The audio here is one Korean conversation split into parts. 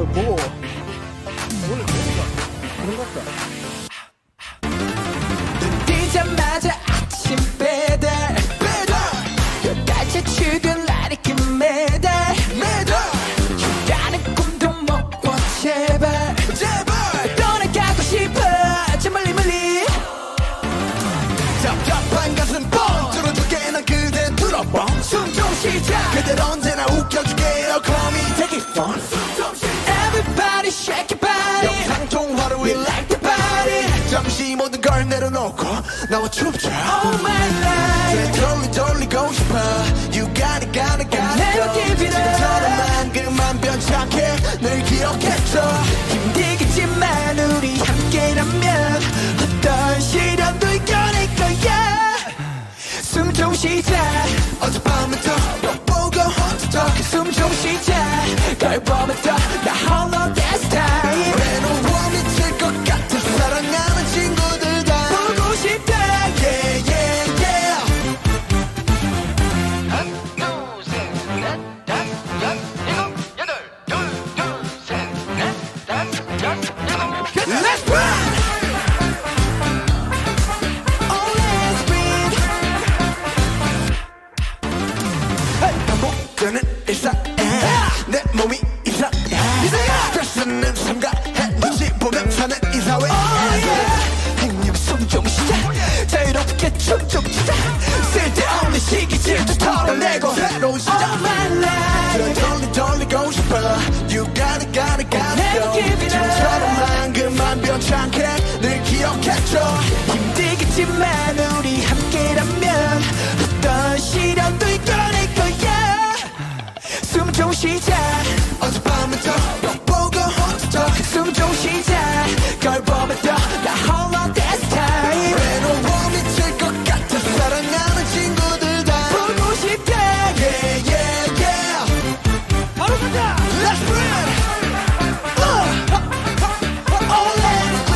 진짜 무거워. 오늘 그런 것 같다. 눈 뜨자마자 아침 배달 배달 8시에 출근하니 그 매달 매달 휴가는 꿈도 못 꿔 제발 제발 떠나가고 싶어 저 멀리 멀리 답답한 가슴 뻥 뚫어줄게 난 그대 뚫어뻥 숨 좀 쉬자 그댈 언제나 웃겨줄게 Oh call me take it fun Everybody shake your body 영상통화로 we like the body 잠시 모든 걸 내려놓고 나와 춤춰 Oh my life 되돌리 돌리고 싶어 You gotta go 지금처럼만 그만 변착해 늘 기억해줘 힘들겠지만 우리 함께라면 어떤 시련도 이겨낼 거야 숨 좀 쉬자 어젯밤부터 숨 좀 쉬자 걸 보면서 나 홀로 this time 왜 너와 미칠 것 같아 사랑하는 친구들 다 보고 싶다 yeah yeah yeah 하나 둘 셋 넷 다섯 여섯 일곱 여덟 둘 셋 넷 다섯 여섯 일곱 여덟 Let's run! 내 몸이 이상해 스트레스는 삼가해 눈치 보면 사는 이사회 행님 숨 좀 쉬자 자유롭게 춤 좀 추자 쓸데없는 시기 질투 털어내고 새로운 시작 돌리 돌리고 싶어 You gotta go 지금처럼만 그만 변찮게 늘 기억해줘 힘들겠지만 우리 함께라면 어떤 시련도 이겨낼 거야 숨 좀 쉬자 어젯밤부터 못 보고 혼자 숨 좀 쉬자 걸 보면서 나 홀로 this time 외로워 미칠 것 같아 사랑하는 친구들 다 보고 싶다 yeah yeah yeah 바로 간다 Let's run Oh let's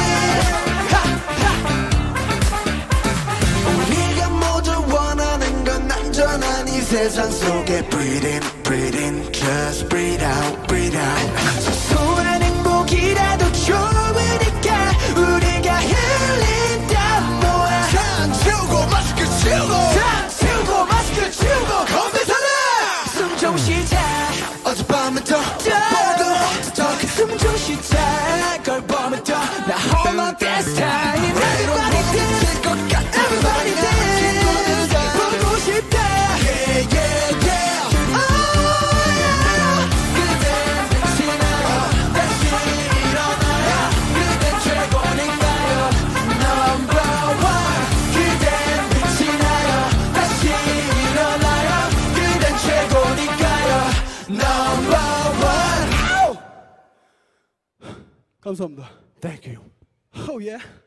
win 우리가 모두 원하는 건 안전한 이 세상 속에 breathe in Just breathe out 소소한 행복이라도 좋으니까 우리가 힐링 다 모아 산 치우고 마스크 치우고 산 치우고 마스크 치우고 건배사랑 숨 좀 쉬자 어젯밤부터 모두 숨 좀 쉬자 걸 보면서 나 홀로 this time Everybody dance Everybody dance 보고 싶다 yeah yeah 감사합니다. Thank you. Oh yeah.